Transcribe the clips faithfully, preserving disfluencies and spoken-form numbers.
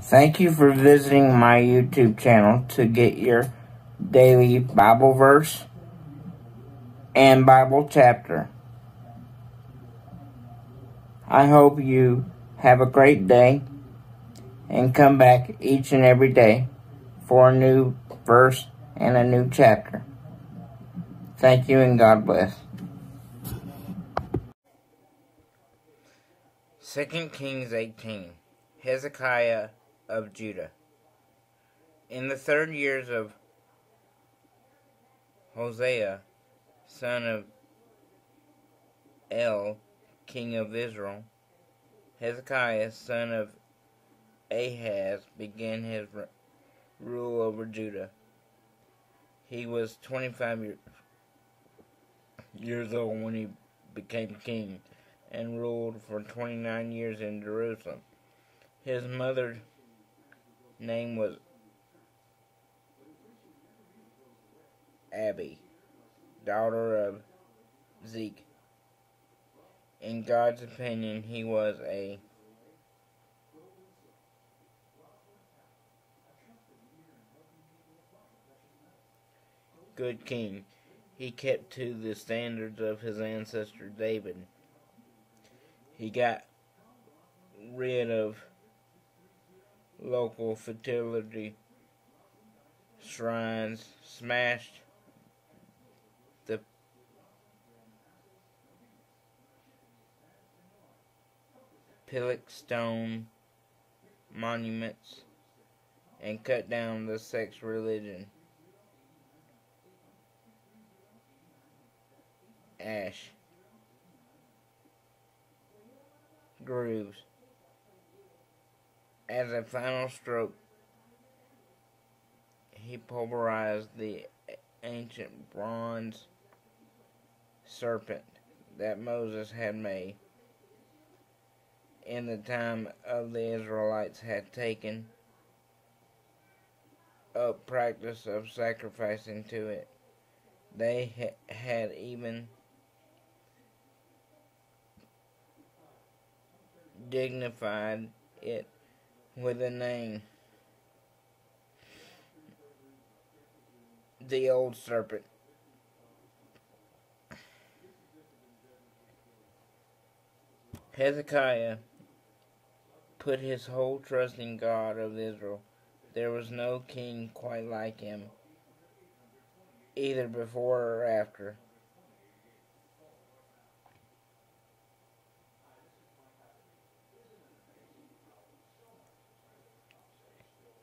Thank you for visiting my YouTube channel to get your daily Bible verse and Bible chapter. I hope you have a great day and come back each and every day for a new verse and a new chapter. Thank you and God bless. Second Kings eighteen, Hezekiah of Judah. In the third years of Hosea, son of El, king of Israel, Hezekiah, son of Ahaz, began his rule over Judah. He was twenty-five years old when he became king, and ruled for twenty-nine years in Jerusalem. His mother's name was Abby, daughter of Zeke. In God's opinion, he was a good king. He kept to the standards of his ancestor David. He got rid of local fertility shrines, smashed the Pilic stone monuments, and cut down the sex religion ash groves. As a final stroke, he pulverized the ancient bronze serpent that Moses had made in the time of the Israelites had taken up practice of sacrificing to it. They ha had even dignified it with a name. The old serpent. Hezekiah put his whole trust in God of Israel. There was no king quite like him, either before or after.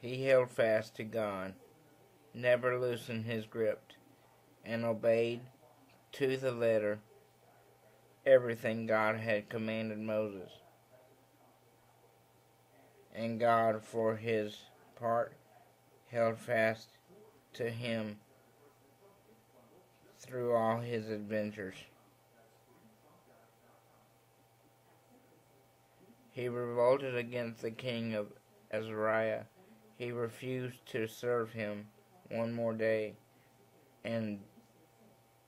He held fast to God, never loosened his grip, and obeyed to the letter everything God had commanded Moses. And God, for his part, held fast to him through all his adventures. He revolted against the king of Azariah. He refused to serve him one more day, and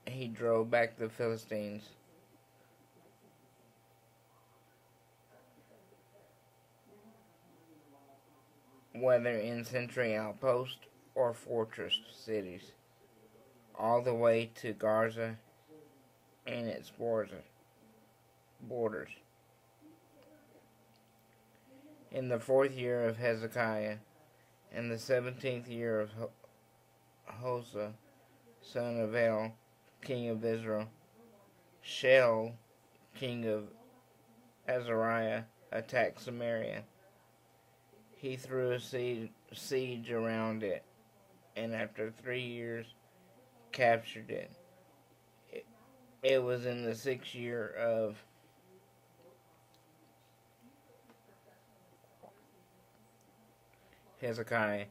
he drove back the Philistines. Whether in sentry outposts or fortress cities, all the way to Gaza and its borders. In the fourth year of Hezekiah, in the seventeenth year of Hosea, son of El, king of Israel, Shaul, king of Azariah, attacked Samaria. He threw a siege around it, and after three years, captured it. It, it was in the sixth year of Hezekiah,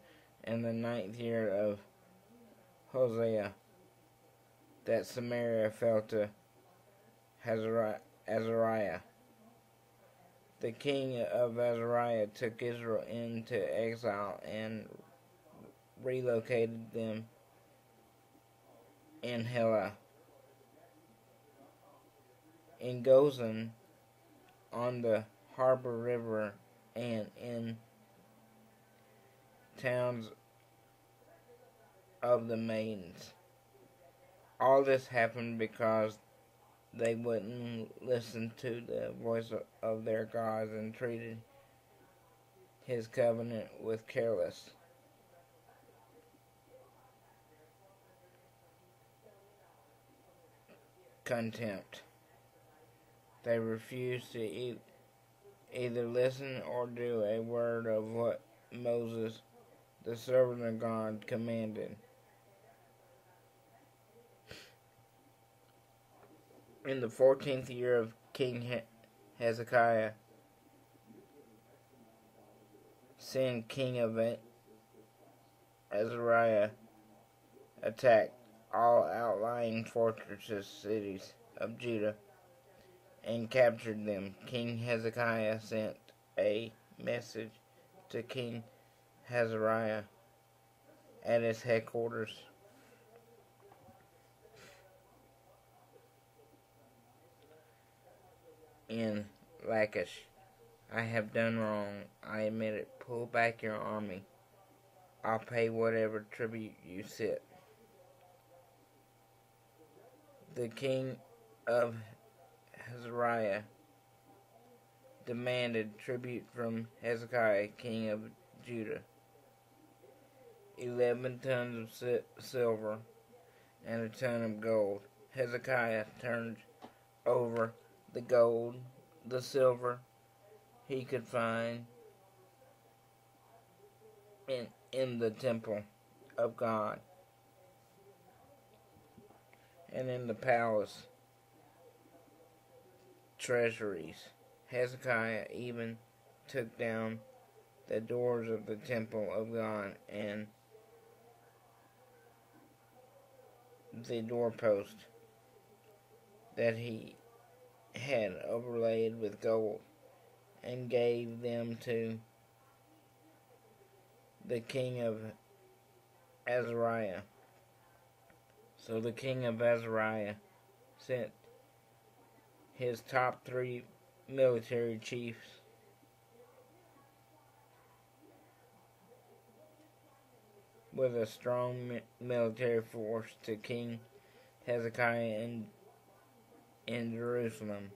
and the ninth year of Hosea, that Samaria fell to Azariah. The king of Azariah took Israel into exile and relocated them in Halah, in Gozan, on the Harbor River, and in towns of the maidens. All this happened because they wouldn't listen to the voice of their gods and treated his covenant with careless. Contempt. They refused to e- either listen or do a word of what Moses, the servant of God, commanded. In the fourteenth year of King he- Hezekiah, Sin, king of it, Azariah, attacked all outlying fortresses, cities of Judah, and captured them. King Hezekiah sent a message to King Azariah at his headquarters. In Lachish, I have done wrong. I admit it. Pull back your army. I'll pay whatever tribute you sit. The king of Azariah demanded tribute from Hezekiah, king of Judah, eleven tons of silver and a ton of gold. Hezekiah turned over the gold, the silver he could find in, in the temple of God and in the palace treasuries. Hezekiah even took down the doors of the temple of God and the doorpost that he had overlaid with gold and gave them to the king of Azariah. So the king of Azariah sent his top three military chiefs with a strong military force to King Hezekiah in, in Jerusalem.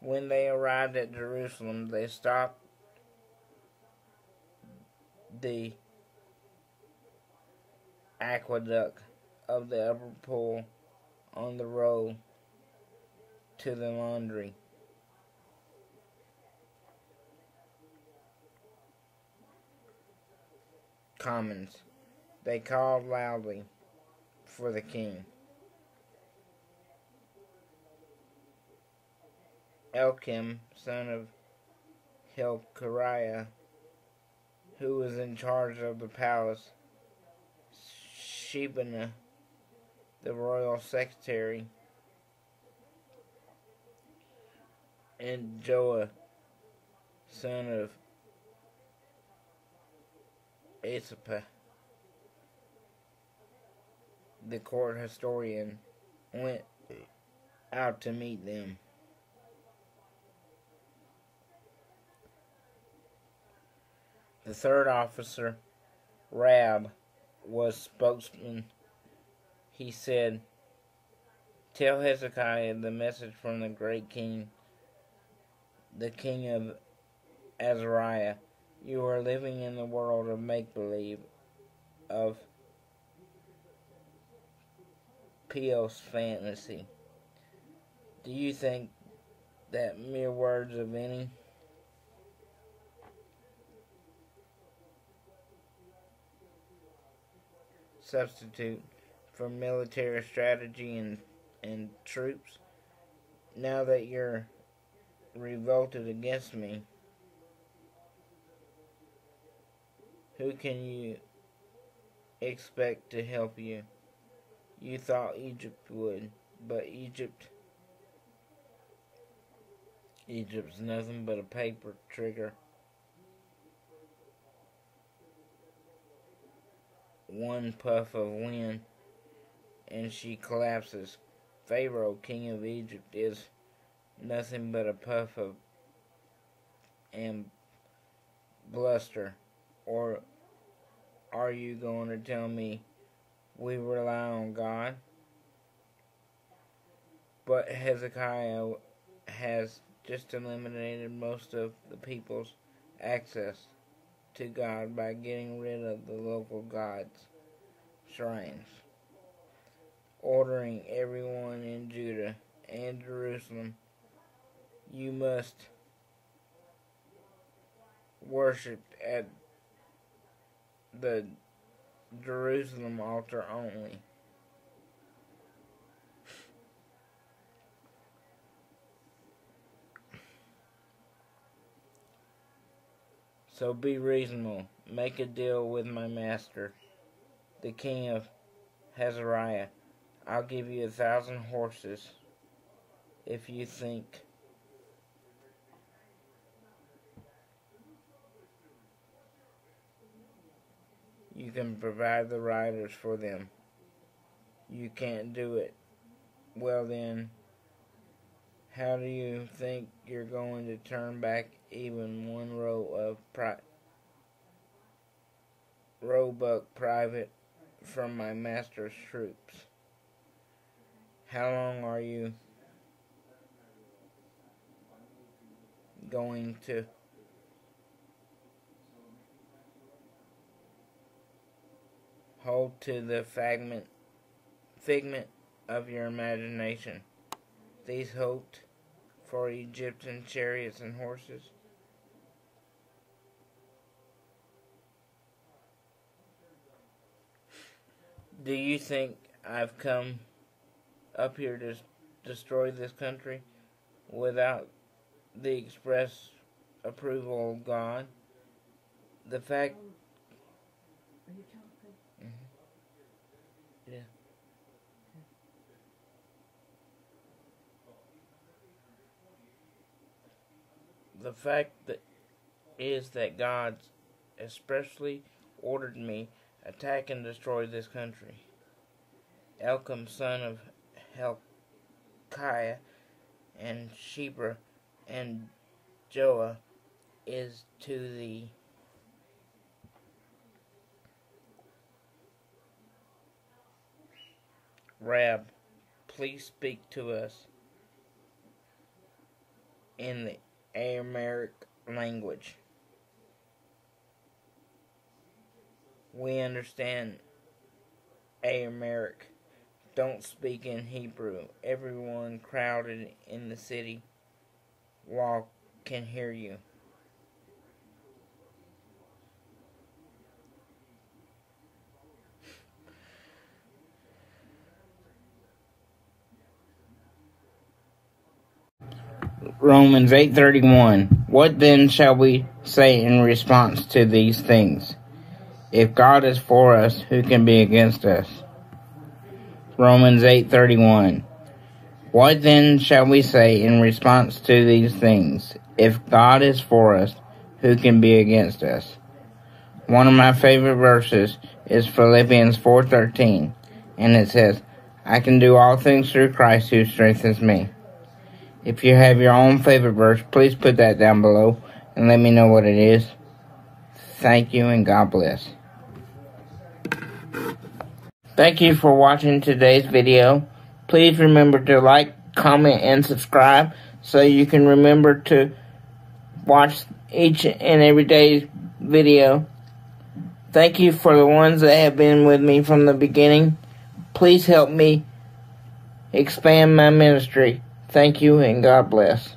When they arrived at Jerusalem, they stopped the aqueduct of the upper pool on the road to the laundry. Commons. They called loudly for the king. Eliakim, son of Hilkiah, who was in charge of the palace, Shebna, the royal secretary, and Joah, son of Asaph, the court historian, went out to meet them. The third officer, Rab, was spokesman. He said, "Tell Hezekiah the message from the great king, the king of Azariah. You are living in the world of make-believe, of P O's fantasy. Do you think that mere words of any substitute for military strategy and, and troops? Now that you're revolted against me, who can you expect to help you? You thought Egypt would, but Egypt, Egypt's nothing but a paper trigger. One puff of wind, and she collapses. Pharaoh, king of Egypt, is nothing but a puff of and bluster. Or are you going to tell me we rely on God? But Hezekiah has just eliminated most of the people's access to God by getting rid of the local gods' shrines, ordering everyone in Judah and Jerusalem, you must worship at the Jerusalem altar only. So be reasonable. Make a deal with my master, the king of Azariah. I'll give you a thousand horses if you think you can provide the riders for them. You can't do it. Well then, how do you think you're going to turn back even one row of pri- roebuck private from my master's troops? How long are you going to hold to the fragment, figment of your imagination? These hoped for Egyptian chariots and horses. Do you think I've come up here to destroy this country without the express approval of God? The fact... Mm-hmm. Yeah. The fact that is that God expressly ordered me attack and destroy this country. Eliakim, son of Hilkiah, and Shebna and Joah is to the Rab, please speak to us in the Aramaic language. We understand Aramaic. Don't speak in Hebrew. Everyone crowded in the city wall can hear you. Romans eight thirty-one. What then shall we say in response to these things? If God is for us, who can be against us? Romans eight thirty-one. What then shall we say in response to these things? If God is for us, who can be against us? One of my favorite verses is Philippians four thirteen, and it says, I can do all things through Christ who strengthens me. If you have your own favorite verse, please put that down below and let me know what it is. Thank you and God bless. Thank you for watching today's video. Please remember to like, comment, and subscribe so you can remember to watch each and every day's video. Thank you for the ones that have been with me from the beginning. Please help me expand my ministry. Thank you and God bless.